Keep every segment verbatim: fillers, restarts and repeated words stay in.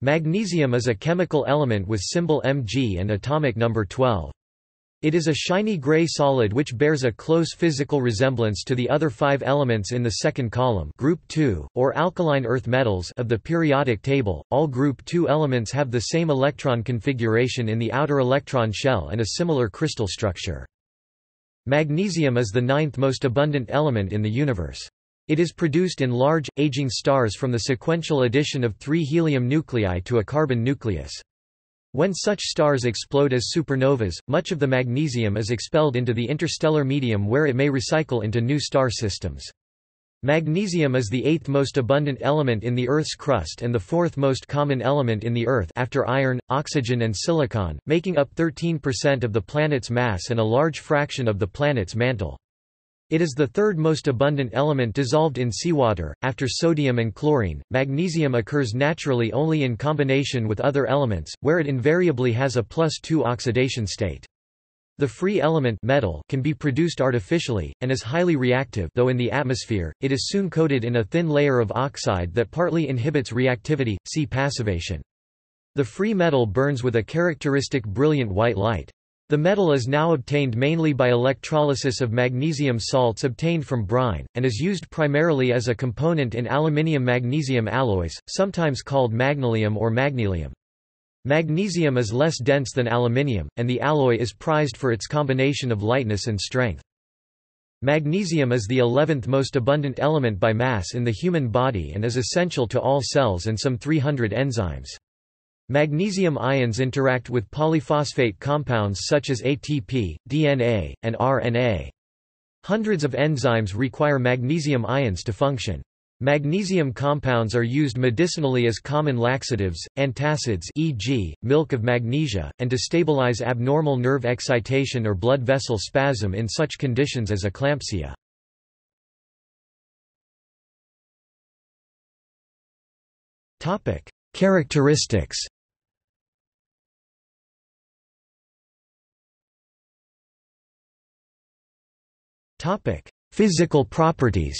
Magnesium is a chemical element with symbol Mg and atomic number twelve. It is a shiny gray solid which bears a close physical resemblance to the other five elements in the second column, group two, or alkaline earth metals of the periodic table. All group two elements have the same electron configuration in the outer electron shell and a similar crystal structure. Magnesium is the ninth most abundant element in the universe. It is produced in large, aging stars from the sequential addition of three helium nuclei to a carbon nucleus. When such stars explode as supernovas, much of the magnesium is expelled into the interstellar medium where it may recycle into new star systems. Magnesium is the eighth most abundant element in the Earth's crust and the fourth most common element in the Earth after iron, oxygen and silicon, making up thirteen percent of the planet's mass and a large fraction of the planet's mantle. It is the third most abundant element dissolved in seawater, after sodium and chlorine. Magnesium occurs naturally only in combination with other elements, where it invariably has a plus two oxidation state. The free element metal can be produced artificially, and is highly reactive though in the atmosphere, it is soon coated in a thin layer of oxide that partly inhibits reactivity, see passivation. The free metal burns with a characteristic brilliant white light. The metal is now obtained mainly by electrolysis of magnesium salts obtained from brine, and is used primarily as a component in aluminium-magnesium alloys, sometimes called magnelium or magnelium. Magnesium is less dense than aluminium, and the alloy is prized for its combination of lightness and strength. Magnesium is the eleventh most abundant element by mass in the human body and is essential to all cells and some three hundred enzymes. Magnesium ions interact with polyphosphate compounds such as A T P, D N A, and R N A. Hundreds of enzymes require magnesium ions to function. Magnesium compounds are used medicinally as common laxatives, antacids for example, milk of magnesia, and to stabilize abnormal nerve excitation or blood vessel spasm in such conditions as eclampsia. Characteristics. Topic: Physical properties.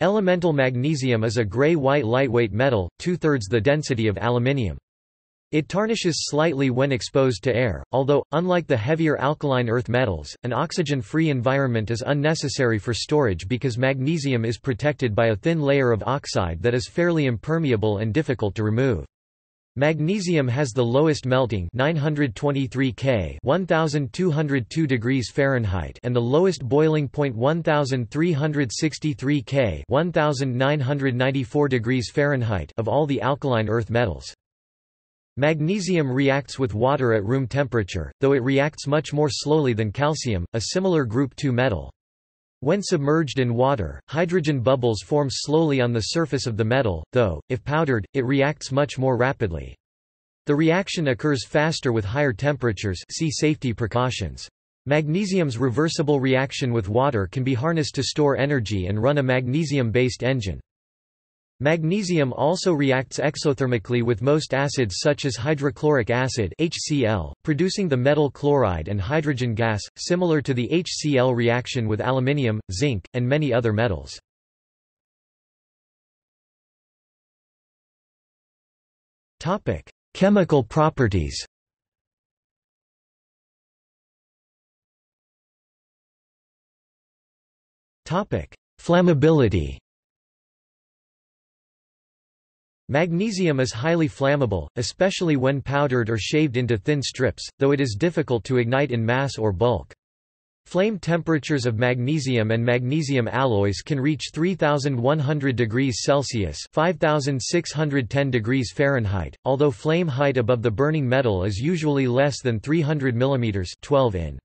Elemental magnesium is a gray-white lightweight metal, two-thirds the density of aluminium. It tarnishes slightly when exposed to air, although, unlike the heavier alkaline earth metals, an oxygen-free environment is unnecessary for storage because magnesium is protected by a thin layer of oxide that is fairly impermeable and difficult to remove. Magnesium has the lowest melting nine hundred twenty-three Kelvin one thousand two hundred two degrees Fahrenheit and the lowest boiling point one thousand three hundred sixty-three Kelvin one thousand nine hundred ninety-four degrees Fahrenheit of all the alkaline earth metals. Magnesium reacts with water at room temperature, though it reacts much more slowly than calcium, a similar group two metal. When submerged in water, hydrogen bubbles form slowly on the surface of the metal, though, if powdered, it reacts much more rapidly. The reaction occurs faster with higher temperatures, see safety precautions. Magnesium's reversible reaction with water can be harnessed to store energy and run a magnesium-based engine. Magnesium also reacts exothermically with most acids such as hydrochloric acid H C l, producing the metal chloride and hydrogen gas, similar to the H C l reaction with aluminium, zinc, and many other metals. Chemical properties. Flammability. Magnesium is highly flammable, especially when powdered or shaved into thin strips, though it is difficult to ignite in mass or bulk. Flame temperatures of magnesium and magnesium alloys can reach three thousand one hundred degrees Celsius five thousand six hundred ten degrees Fahrenheit, although flame height above the burning metal is usually less than three hundred millimeters twelve inches.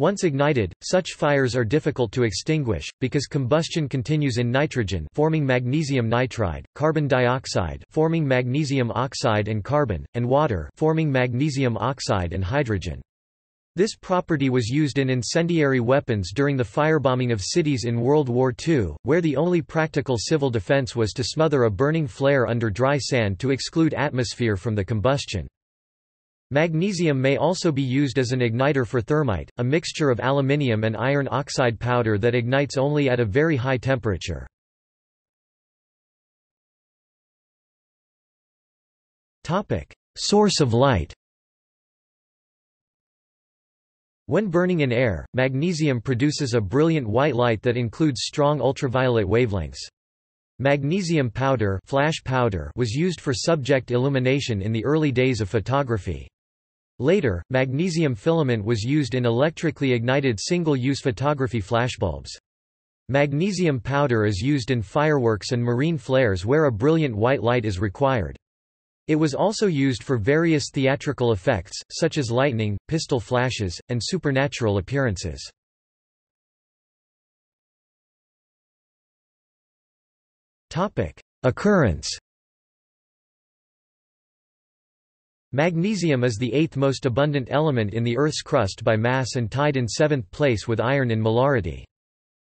Once ignited, such fires are difficult to extinguish, because combustion continues in nitrogen forming magnesium nitride, carbon dioxide forming magnesium oxide and carbon, and water forming magnesium oxide and hydrogen. This property was used in incendiary weapons during the firebombing of cities in World War Two, where the only practical civil defense was to smother a burning flare under dry sand to exclude atmosphere from the combustion. Magnesium may also be used as an igniter for thermite, a mixture of aluminium and iron oxide powder that ignites only at a very high temperature. Source of light. When burning in air, magnesium produces a brilliant white light that includes strong ultraviolet wavelengths. Magnesium powder, flash powder was used for subject illumination in the early days of photography. Later, magnesium filament was used in electrically ignited single-use photography flashbulbs. Magnesium powder is used in fireworks and marine flares where a brilliant white light is required. It was also used for various theatrical effects, such as lightning, pistol flashes, and supernatural appearances. Occurrence. Magnesium is the eighth most abundant element in the Earth's crust by mass and tied in seventh place with iron in molarity.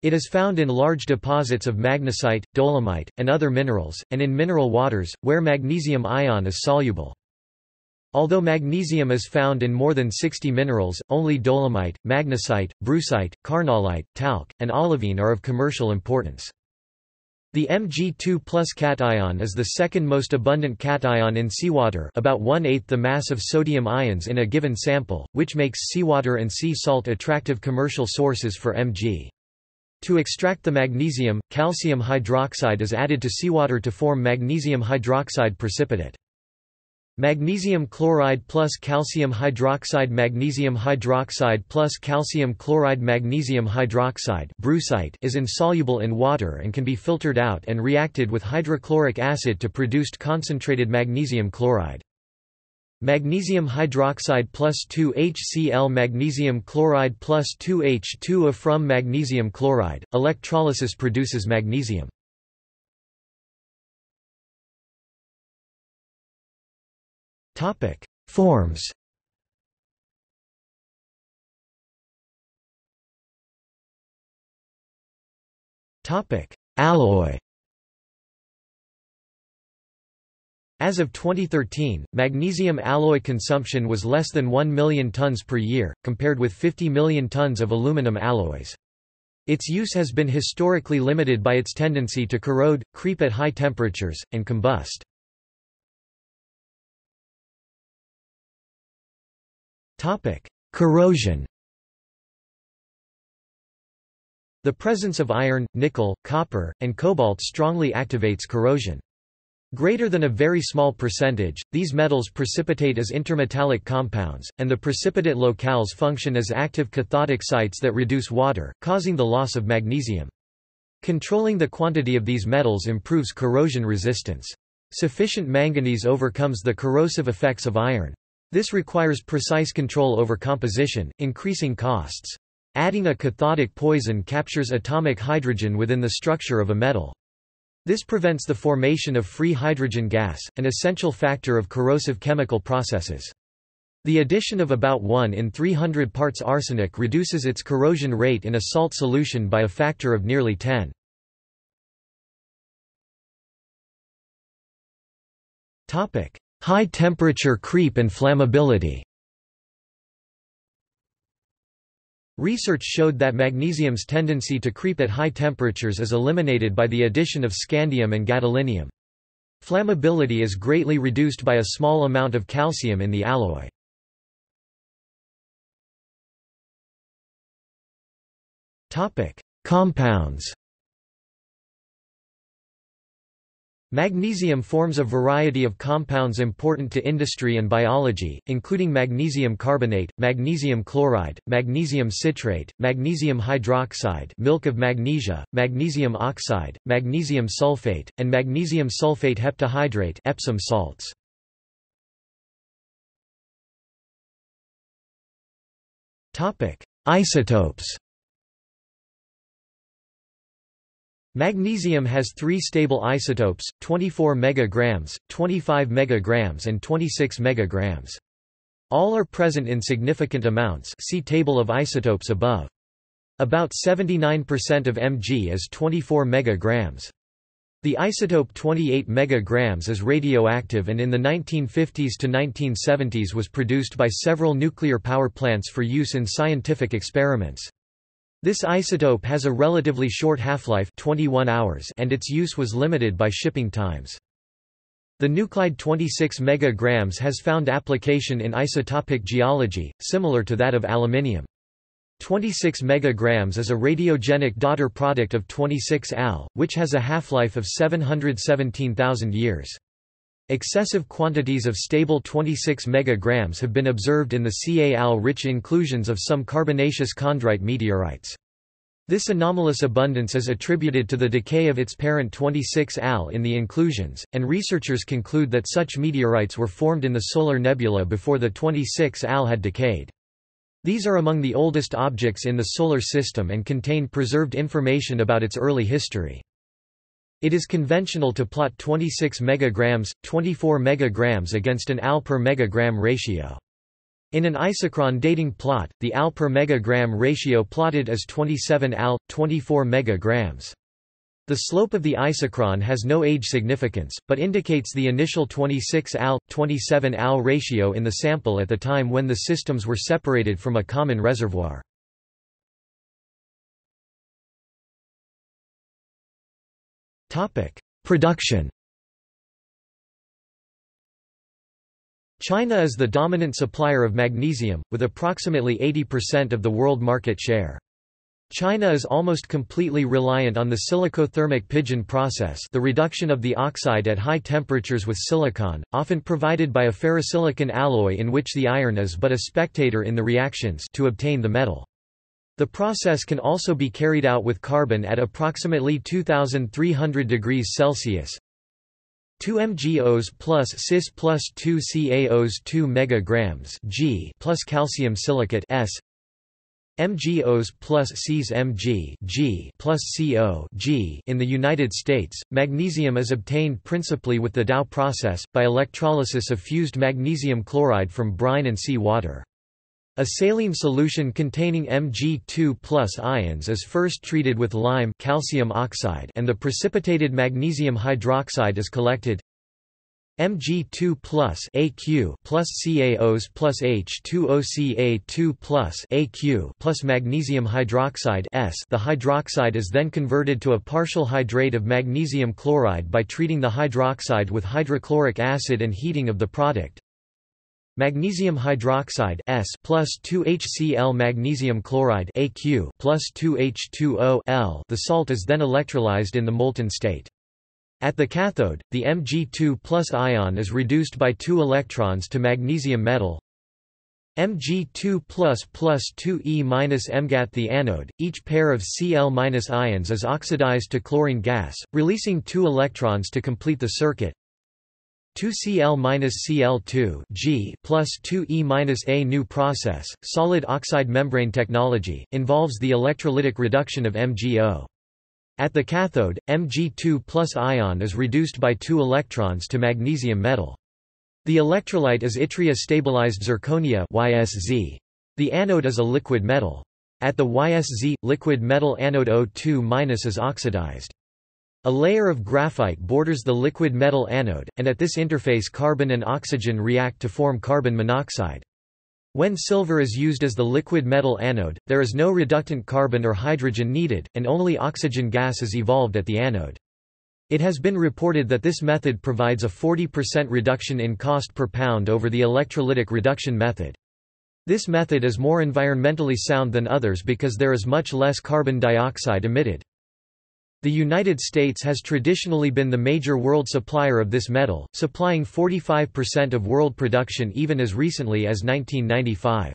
It is found in large deposits of magnesite, dolomite, and other minerals, and in mineral waters, where magnesium ion is soluble. Although magnesium is found in more than sixty minerals, only dolomite, magnesite, brucite, carnallite, talc, and olivine are of commercial importance. The M G two plus cation is the second most abundant cation in seawater, about one-eighth the mass of sodium ions in a given sample, which makes seawater and sea salt attractive commercial sources for Mg. To extract the magnesium, calcium hydroxide is added to seawater to form magnesium hydroxide precipitate. Magnesium chloride plus calcium hydroxide, magnesium hydroxide plus calcium chloride, magnesium hydroxide brucite is insoluble in water and can be filtered out and reacted with hydrochloric acid to produce concentrated magnesium chloride. Magnesium hydroxide plus two H C l, magnesium chloride plus two H two O. From magnesium chloride, electrolysis produces magnesium. Topic: Forms. Topic: Alloy. As of twenty thirteen, magnesium alloy consumption was less than one million tons per year, compared with fifty million tons of aluminum alloys. Its use has been historically limited by its tendency to corrode, creep at high temperatures, and combust. Corrosion. The presence of iron, nickel, copper, and cobalt strongly activates corrosion. Greater than a very small percentage, these metals precipitate as intermetallic compounds, and the precipitate locales function as active cathodic sites that reduce water, causing the loss of magnesium. Controlling the quantity of these metals improves corrosion resistance. Sufficient manganese overcomes the corrosive effects of iron. This requires precise control over composition, increasing costs. Adding a cathodic poison captures atomic hydrogen within the structure of a metal. This prevents the formation of free hydrogen gas, an essential factor of corrosive chemical processes. The addition of about one in three hundred parts arsenic reduces its corrosion rate in a salt solution by a factor of nearly ten. Topic: High temperature creep and flammability. Research showed that magnesium's tendency to creep at high temperatures is eliminated by the addition of scandium and gadolinium. Flammability is greatly reduced by a small amount of calcium in the alloy. Topic: Compounds. Magnesium forms a variety of compounds important to industry and biology, including magnesium carbonate, magnesium chloride, magnesium citrate, magnesium hydroxide, milk of magnesia, magnesium oxide, magnesium sulfate, and magnesium sulfate heptahydrate, Epsom salts. Topic: Isotopes. Magnesium has three stable isotopes, twenty-four megagrams, twenty-five megagrams and twenty-six megagrams. All are present in significant amounts, see table of isotopes above. About seventy-nine percent of Mg is twenty-four megagrams. The isotope twenty-eight megagrams is radioactive and in the nineteen fifties to nineteen seventies was produced by several nuclear power plants for use in scientific experiments. This isotope has a relatively short half-life, twenty-one hours, and its use was limited by shipping times. The nuclide twenty-six megagrams has found application in isotopic geology, similar to that of aluminium. twenty-six megagrams is a radiogenic daughter product of twenty-six A L, which has a half-life of seven hundred seventeen thousand years. Excessive quantities of stable twenty-six megagrams have been observed in the C A L-rich inclusions of some carbonaceous chondrite meteorites. This anomalous abundance is attributed to the decay of its parent twenty-six A L in the inclusions, and researchers conclude that such meteorites were formed in the solar nebula before the twenty-six A L had decayed. These are among the oldest objects in the Solar System and contain preserved information about its early history. It is conventional to plot twenty-six megagrams, twenty-four megagrams against an A L per megagram ratio. In an isochron dating plot, the A L per megagram ratio plotted is twenty-seven A L, twenty-four megagrams. The slope of the isochron has no age significance, but indicates the initial twenty-six A L, twenty-seven A L ratio in the sample at the time when the systems were separated from a common reservoir. Production. China is the dominant supplier of magnesium, with approximately eighty percent of the world market share. China is almost completely reliant on the silicothermic pigeon process, the reduction of the oxide at high temperatures with silicon, often provided by a ferrosilicon alloy in which the iron is but a spectator in the reactions to obtain the metal. The process can also be carried out with carbon at approximately two thousand three hundred degrees Celsius. two M G Os plus cis plus two C A Os two megagrams G plus calcium silicate S. M G Os plus Cs Mg G plus Co G. In the United States, magnesium is obtained principally with the Dow process, by electrolysis of fused magnesium chloride from brine and seawater. A saline solution containing M G two plus ions is first treated with lime calcium oxide and the precipitated magnesium hydroxide is collected. M G two plus A Q plus C A Os plus H two O C A two plus A Q plus magnesium hydroxide S. The hydroxide is then converted to a partial hydrate of magnesium chloride by treating the hydroxide with hydrochloric acid and heating of the product. Magnesium hydroxide S plus two H C l magnesium chloride A Q plus two H two O L. The salt is then electrolyzed in the molten state. At the cathode, the M G two plus ion is reduced by two electrons to magnesium metal. M G two plus plus two E minus M G A T the anode, each pair of C l- ions is oxidized to chlorine gas, releasing two electrons to complete the circuit. two C l minus C l two G plus two E minus A. New process, solid oxide membrane technology, involves the electrolytic reduction of M G O. At the cathode, M G two plus ion is reduced by two electrons to magnesium metal. The electrolyte is yttria-stabilized zirconia Y S Z. The anode is a liquid metal. At the Y S Z, liquid metal anode O two minus is oxidized. A layer of graphite borders the liquid metal anode, and at this interface carbon and oxygen react to form carbon monoxide. When silver is used as the liquid metal anode, there is no reductant carbon or hydrogen needed, and only oxygen gas is evolved at the anode. It has been reported that this method provides a forty percent reduction in cost per pound over the electrolytic reduction method. This method is more environmentally sound than others because there is much less carbon dioxide emitted. The United States has traditionally been the major world supplier of this metal, supplying forty-five percent of world production even as recently as nineteen ninety-five.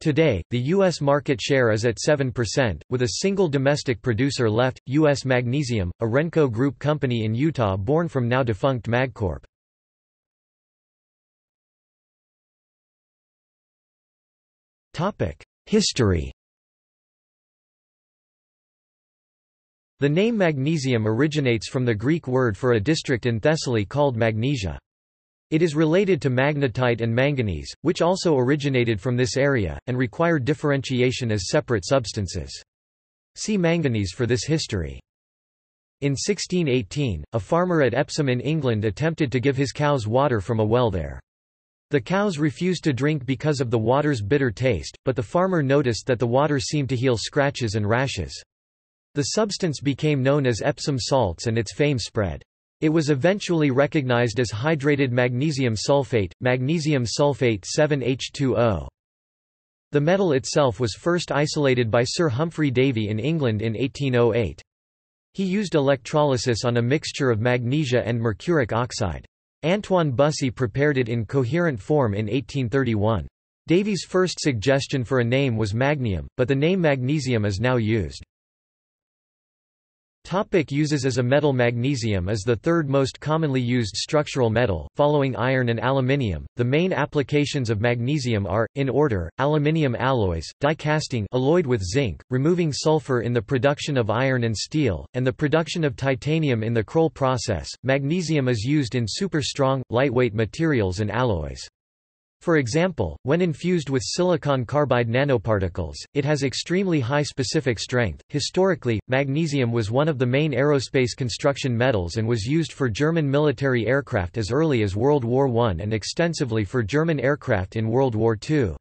Today, the U S market share is at seven percent, with a single domestic producer left, U S Magnesium, a Renco Group company in Utah born from now-defunct Magcorp. History. The name magnesium originates from the Greek word for a district in Thessaly called Magnesia. It is related to magnetite and manganese, which also originated from this area, and require differentiation as separate substances. See manganese for this history. In sixteen eighteen, a farmer at Epsom in England attempted to give his cows water from a well there. The cows refused to drink because of the water's bitter taste, but the farmer noticed that the water seemed to heal scratches and rashes. The substance became known as Epsom salts and its fame spread. It was eventually recognized as hydrated magnesium sulfate, magnesium sulfate seven H two O. The metal itself was first isolated by Sir Humphrey Davy in England in eighteen oh eight. He used electrolysis on a mixture of magnesia and mercuric oxide. Antoine Bussy prepared it in coherent form in eighteen thirty-one. Davy's first suggestion for a name was magnium, but the name magnesium is now used. Topic uses. As a metal, magnesium is the third most commonly used structural metal, following iron and aluminium. The main applications of magnesium are, in order, aluminium alloys, die-casting alloyed with zinc, removing sulfur in the production of iron and steel, and the production of titanium in the Kroll process. Magnesium is used in super-strong, lightweight materials and alloys. For example, when infused with silicon carbide nanoparticles, it has extremely high specific strength. Historically, magnesium was one of the main aerospace construction metals and was used for German military aircraft as early as World War One and extensively for German aircraft in World War Two.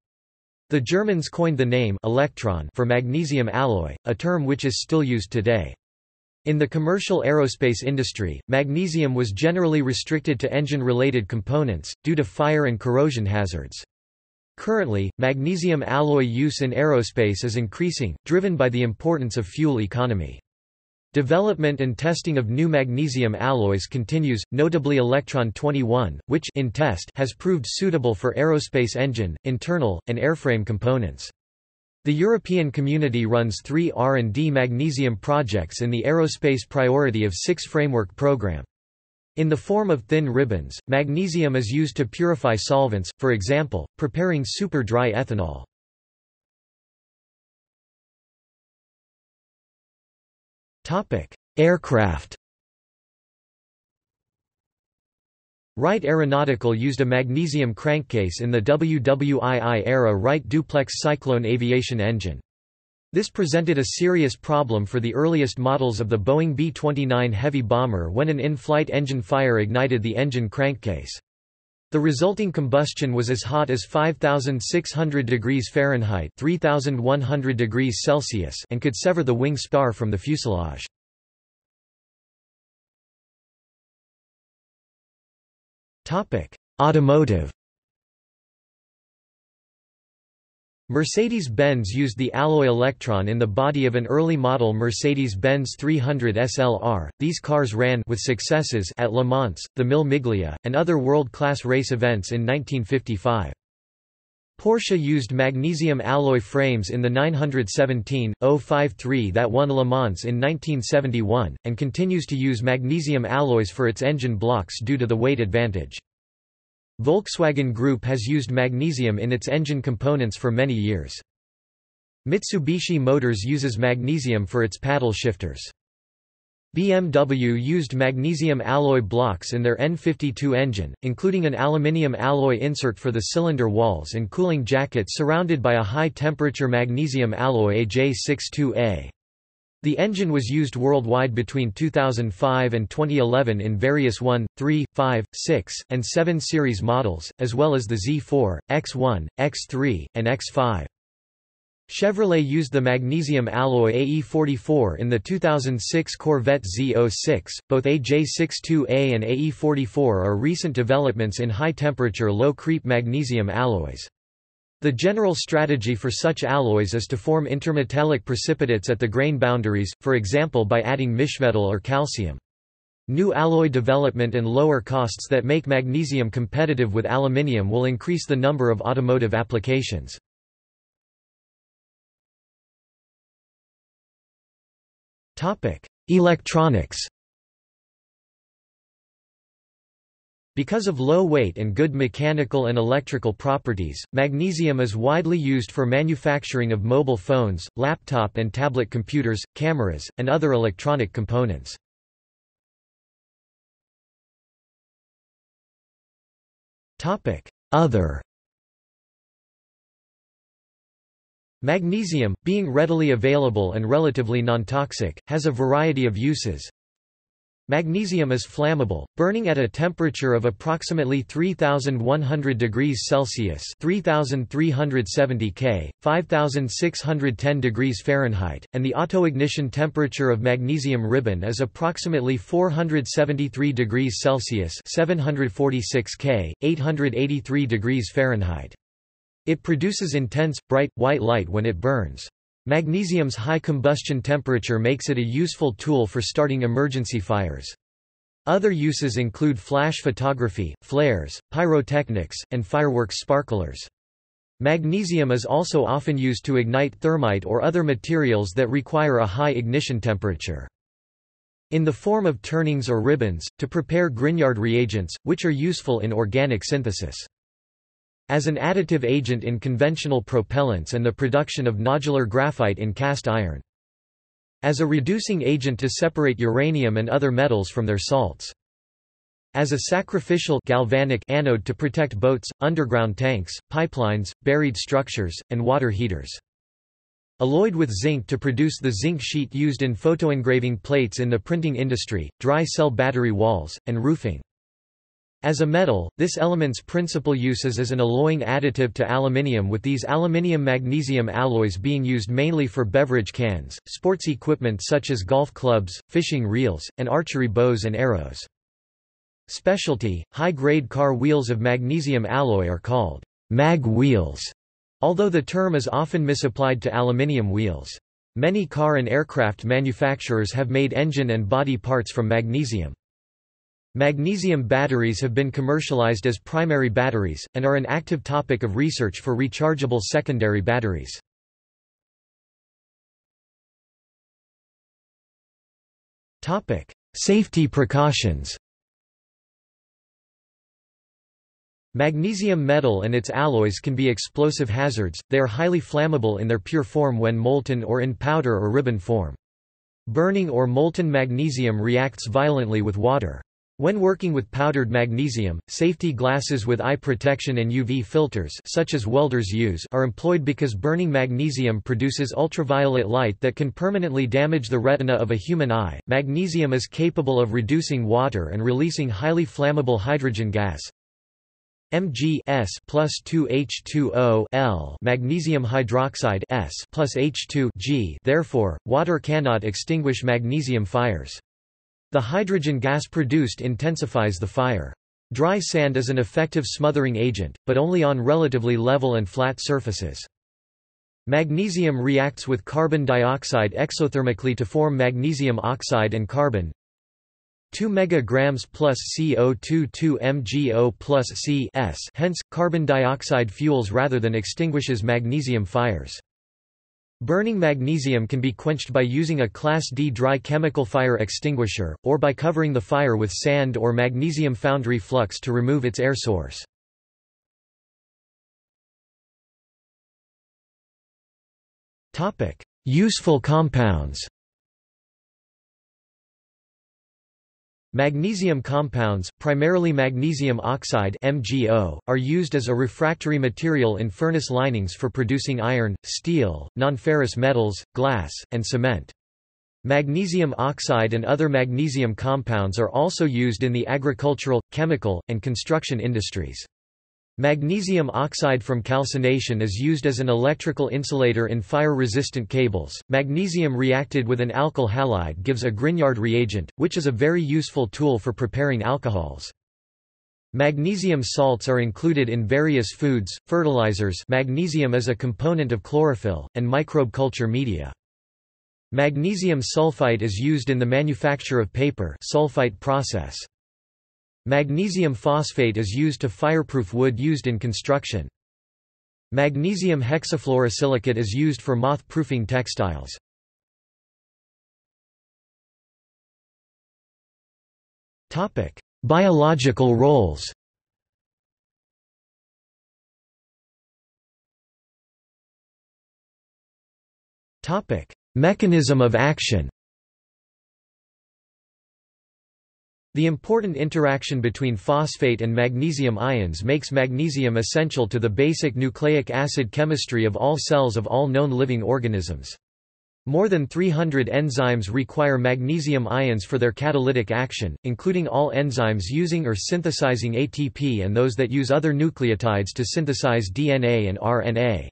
The Germans coined the name «electron» for magnesium alloy, a term which is still used today. In the commercial aerospace industry, magnesium was generally restricted to engine-related components, due to fire and corrosion hazards. Currently, magnesium alloy use in aerospace is increasing, driven by the importance of fuel economy. Development and testing of new magnesium alloys continues, notably Electron twenty-one, which in test has proved suitable for aerospace engine, internal, and airframe components. The European Community runs three R and D magnesium projects in the Aerospace Priority of Six Framework Programme. In the form of thin ribbons, magnesium is used to purify solvents, for example, preparing super-dry ethanol. Aircraft. Wright Aeronautical used a magnesium crankcase in the W W two era Wright Duplex Cyclone aviation engine. This presented a serious problem for the earliest models of the Boeing B twenty-nine heavy bomber when an in-flight engine fire ignited the engine crankcase. The resulting combustion was as hot as five thousand six hundred degrees Fahrenheit (three thousand one hundred degrees Celsius) and could sever the wing spar from the fuselage. Automotive. Mercedes-Benz used the alloy electron in the body of an early model Mercedes-Benz three hundred S L R. These cars ran with successes at Le Mans, the Mille Miglia, and other world-class race events in nineteen fifty-five. Porsche used magnesium alloy frames in the nine seventeen, oh five three that won Le Mans in nineteen seventy-one, and continues to use magnesium alloys for its engine blocks due to the weight advantage. Volkswagen Group has used magnesium in its engine components for many years. Mitsubishi Motors uses magnesium for its paddle shifters. B M W used magnesium alloy blocks in their N fifty-two engine, including an aluminium alloy insert for the cylinder walls and cooling jacket surrounded by a high-temperature magnesium alloy A J sixty-two A. The engine was used worldwide between two thousand five and twenty eleven in various one, three, five, six, and seven series models, as well as the Z four, X one, X three, and X five. Chevrolet used the magnesium alloy A E forty-four in the two thousand six Corvette Z oh six. Both A J sixty-two A and A E forty-four are recent developments in high-temperature low-creep magnesium alloys. The general strategy for such alloys is to form intermetallic precipitates at the grain boundaries, for example by adding mischmetal or calcium. New alloy development and lower costs that make magnesium competitive with aluminium will increase the number of automotive applications. Electronics. Because of low weight and good mechanical and electrical properties, magnesium is widely used for manufacturing of mobile phones, laptop and tablet computers, cameras, and other electronic components. Other. Magnesium, being readily available and relatively non-toxic, has a variety of uses. Magnesium is flammable, burning at a temperature of approximately three thousand one hundred degrees Celsius (three thousand three hundred seventy K, five thousand six hundred ten degrees Fahrenheit), and the autoignition temperature of magnesium ribbon is approximately four hundred seventy-three degrees Celsius (seven hundred forty-six K, eight hundred eighty-three degrees Fahrenheit). It produces intense, bright, white light when it burns. Magnesium's high combustion temperature makes it a useful tool for starting emergency fires. Other uses include flash photography, flares, pyrotechnics, and fireworks sparklers. Magnesium is also often used to ignite thermite or other materials that require a high ignition temperature. In the form of turnings or ribbons, to prepare Grignard reagents, which are useful in organic synthesis. As an additive agent in conventional propellants and the production of nodular graphite in cast iron. As a reducing agent to separate uranium and other metals from their salts. As a sacrificial galvanic anode to protect boats, underground tanks, pipelines, buried structures, and water heaters. Alloyed with zinc to produce the zinc sheet used in photoengraving plates in the printing industry, dry cell battery walls, and roofing. As a metal, this element's principal use is as an alloying additive to aluminium, with these aluminium-magnesium alloys being used mainly for beverage cans, sports equipment such as golf clubs, fishing reels, and archery bows and arrows. Specialty, high-grade car wheels of magnesium alloy are called mag wheels, although the term is often misapplied to aluminium wheels. Many car and aircraft manufacturers have made engine and body parts from magnesium. Magnesium batteries have been commercialized as primary batteries, and are an active topic of research for rechargeable secondary batteries. Safety precautions. Magnesium metal and its alloys can be explosive hazards. They are highly flammable in their pure form when molten or in powder or ribbon form. Burning or molten magnesium reacts violently with water. When working with powdered magnesium, safety glasses with eye protection and U V filters such as welders use are employed because burning magnesium produces ultraviolet light that can permanently damage the retina of a human eye. Magnesium is capable of reducing water and releasing highly flammable hydrogen gas. M G S plus two H two O L magnesium hydroxide S plus H two G. Therefore, water cannot extinguish magnesium fires. The hydrogen gas produced intensifies the fire. Dry sand is an effective smothering agent, but only on relatively level and flat surfaces. Magnesium reacts with carbon dioxide exothermically to form magnesium oxide and carbon. two megagrams plus C O two two M G O plus C S, hence, carbon dioxide fuels rather than extinguishes magnesium fires. Burning magnesium can be quenched by using a Class D dry chemical fire extinguisher, or by covering the fire with sand or magnesium foundry flux to remove its air source. Useful compounds. Magnesium compounds, primarily magnesium oxide M G O, are used as a refractory material in furnace linings for producing iron, steel, non-ferrous metals, glass, and cement. Magnesium oxide and other magnesium compounds are also used in the agricultural, chemical, and construction industries. Magnesium oxide from calcination is used as an electrical insulator in fire-resistant cables. Magnesium reacted with an alkyl halide gives a Grignard reagent, which is a very useful tool for preparing alcohols. Magnesium salts are included in various foods, fertilizers. Magnesium is a component of chlorophyll and microbe culture media. Magnesium sulfite is used in the manufacture of paper sulfite process. Magnesium phosphate is used to fireproof wood used in construction. Magnesium hexafluorosilicate is used for moth-proofing textiles. Topic: Biological roles. Topic: Mechanism of action. The important interaction between phosphate and magnesium ions makes magnesium essential to the basic nucleic acid chemistry of all cells of all known living organisms. More than three hundred enzymes require magnesium ions for their catalytic action, including all enzymes using or synthesizing A T P and those that use other nucleotides to synthesize D N A and R N A.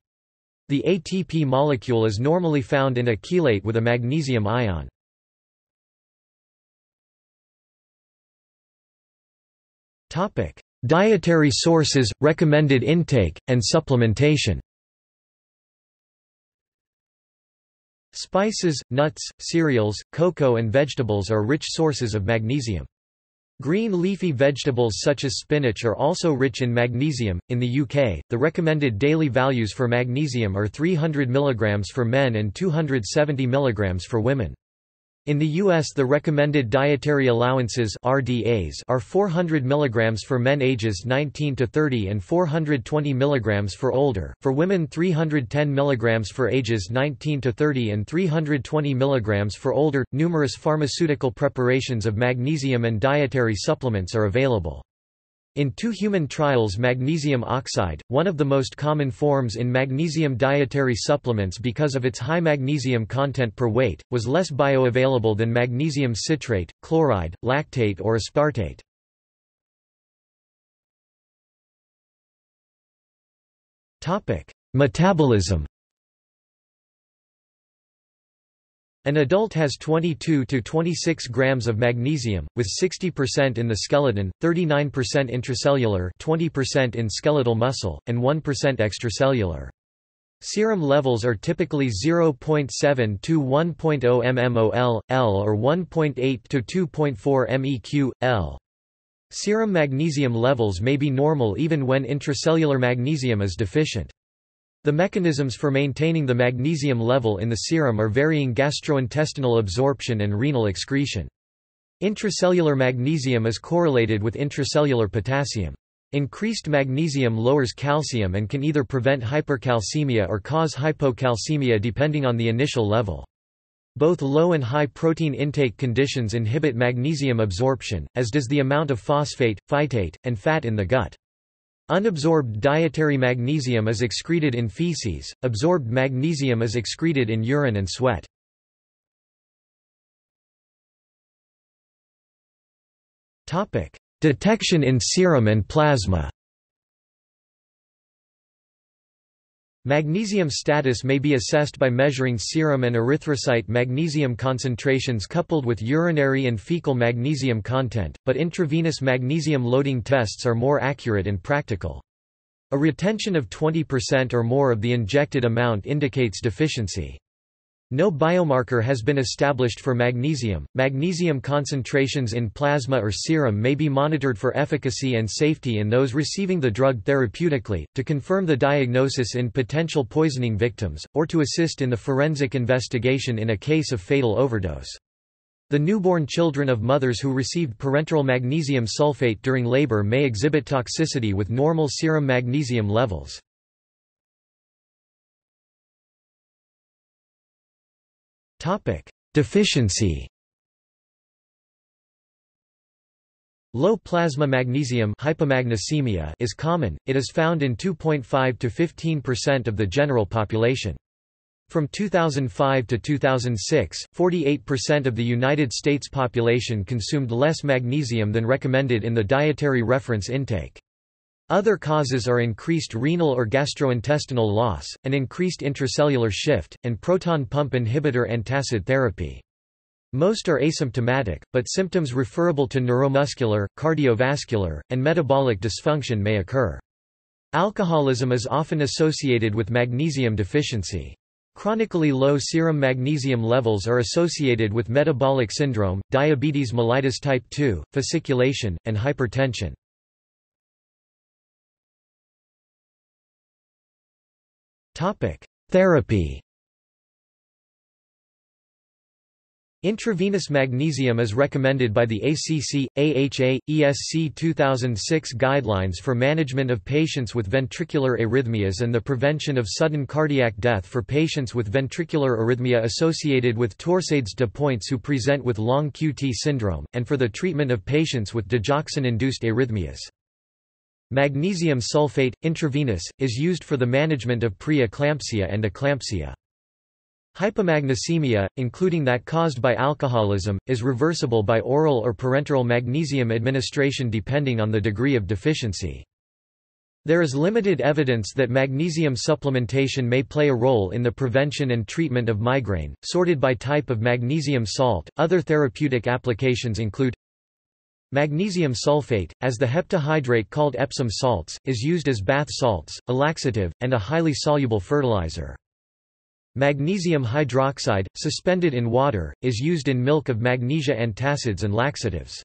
The A T P molecule is normally found in a chelate with a magnesium ion. Dietary sources, recommended intake, and supplementation. Spices, nuts, cereals, cocoa and vegetables are rich sources of magnesium. Green leafy vegetables such as spinach are also rich in magnesium. In the U K, the recommended daily values for magnesium are three hundred milligrams for men and two hundred seventy milligrams for women. In the U S, the recommended dietary allowances (R D As) are four hundred milligrams for men ages nineteen to thirty and four hundred twenty milligrams for older. For women, three hundred ten milligrams for ages nineteen to thirty and three hundred twenty milligrams for older. Numerous pharmaceutical preparations of magnesium and dietary supplements are available. In two human trials, magnesium oxide, one of the most common forms in magnesium dietary supplements because of its high magnesium content per weight, was less bioavailable than magnesium citrate, chloride, lactate or aspartate. Metabolism. An adult has twenty-two to twenty-six grams of magnesium, with sixty percent in the skeleton, thirty-nine percent intracellular, twenty percent in skeletal muscle, and one percent extracellular. Serum levels are typically zero point seven to one point zero mmol per liter or one point eight to two point four milligrams per liter. Serum magnesium levels may be normal even when intracellular magnesium is deficient. The mechanisms for maintaining the magnesium level in the serum are varying gastrointestinal absorption and renal excretion. Intracellular magnesium is correlated with intracellular potassium. Increased magnesium lowers calcium and can either prevent hypercalcemia or cause hypocalcemia depending on the initial level. Both low and high protein intake conditions inhibit magnesium absorption, as does the amount of phosphate, phytate, and fat in the gut. Unabsorbed dietary magnesium is excreted in feces, absorbed magnesium is excreted in urine and sweat. Detection in serum and plasma. Magnesium status may be assessed by measuring serum and erythrocyte magnesium concentrations coupled with urinary and fecal magnesium content, but intravenous magnesium loading tests are more accurate and practical. A retention of twenty percent or more of the injected amount indicates deficiency. No biomarker has been established for magnesium. Magnesium concentrations in plasma or serum may be monitored for efficacy and safety in those receiving the drug therapeutically, to confirm the diagnosis in potential poisoning victims, or to assist in the forensic investigation in a case of fatal overdose. The newborn children of mothers who received parenteral magnesium sulfate during labor may exhibit toxicity with normal serum magnesium levels. Deficiency. Low plasma magnesium hypomagnesemia is common, it is found in two point five to fifteen percent of the general population. From two thousand five to two thousand six, forty-eight percent of the United States population consumed less magnesium than recommended in the dietary reference intake. Other causes are increased renal or gastrointestinal loss, an increased intracellular shift, and proton pump inhibitor antacid therapy. Most are asymptomatic, but symptoms referable to neuromuscular, cardiovascular, and metabolic dysfunction may occur. Alcoholism is often associated with magnesium deficiency. Chronically low serum magnesium levels are associated with metabolic syndrome, diabetes mellitus type two, fasciculation, and hypertension. Therapy. Intravenous magnesium is recommended by the A C C, A H A, E S C two thousand six guidelines for management of patients with ventricular arrhythmias and the prevention of sudden cardiac death for patients with ventricular arrhythmia associated with torsades de pointes who present with long Q T syndrome, and for the treatment of patients with digoxin-induced arrhythmias. Magnesium sulfate, intravenous, is used for the management of preeclampsia and eclampsia. Hypomagnesemia, including that caused by alcoholism, is reversible by oral or parenteral magnesium administration depending on the degree of deficiency. There is limited evidence that magnesium supplementation may play a role in the prevention and treatment of migraine, sorted by type of magnesium salt. Other therapeutic applications include magnesium sulfate, as the heptahydrate called Epsom salts, is used as bath salts, a laxative, and a highly soluble fertilizer. Magnesium hydroxide, suspended in water, is used in milk of magnesia antacids and laxatives.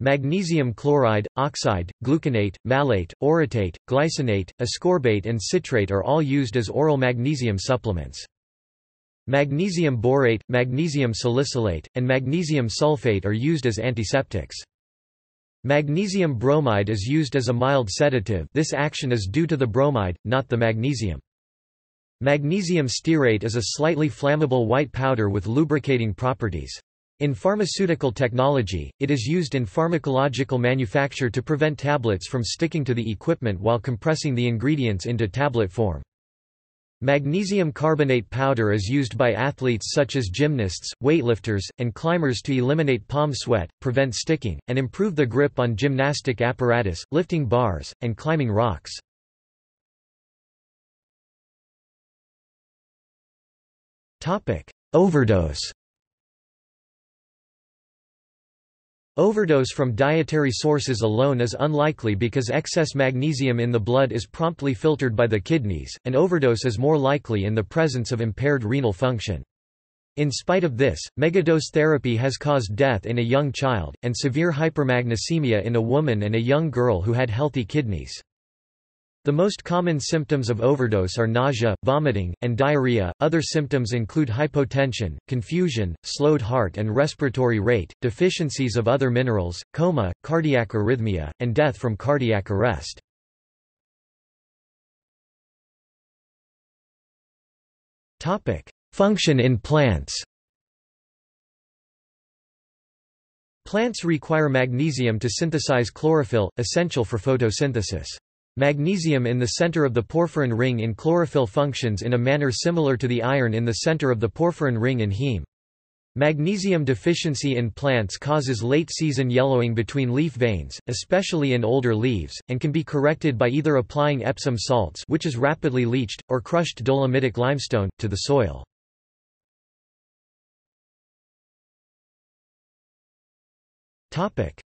Magnesium chloride, oxide, gluconate, malate, orotate, glycinate, ascorbate and citrate are all used as oral magnesium supplements. Magnesium borate, magnesium salicylate, and magnesium sulfate are used as antiseptics. Magnesium bromide is used as a mild sedative. This action is due to the bromide, not the magnesium. Magnesium stearate is a slightly flammable white powder with lubricating properties. In pharmaceutical technology, it is used in pharmacological manufacture to prevent tablets from sticking to the equipment while compressing the ingredients into tablet form. Magnesium carbonate powder is used by athletes such as gymnasts, weightlifters, and climbers to eliminate palm sweat, prevent sticking, and improve the grip on gymnastic apparatus, lifting bars, and climbing rocks. Overdose. Overdose from dietary sources alone is unlikely because excess magnesium in the blood is promptly filtered by the kidneys, and overdose is more likely in the presence of impaired renal function. In spite of this, megadose therapy has caused death in a young child, and severe hypermagnesemia in a woman and a young girl who had healthy kidneys. The most common symptoms of overdose are nausea, vomiting, and diarrhea. Other symptoms include hypotension, confusion, slowed heart and respiratory rate, deficiencies of other minerals, coma, cardiac arrhythmia, and death from cardiac arrest. Topic: Function in plants. Plants require magnesium to synthesize chlorophyll, essential for photosynthesis. Magnesium in the center of the porphyrin ring in chlorophyll functions in a manner similar to the iron in the center of the porphyrin ring in heme. Magnesium deficiency in plants causes late-season yellowing between leaf veins, especially in older leaves, and can be corrected by either applying Epsom salts, which is rapidly leached, or crushed dolomitic limestone, to the soil.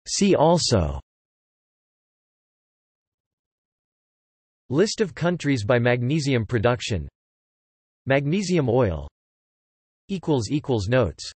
See also: List of countries by magnesium production, magnesium oil. Notes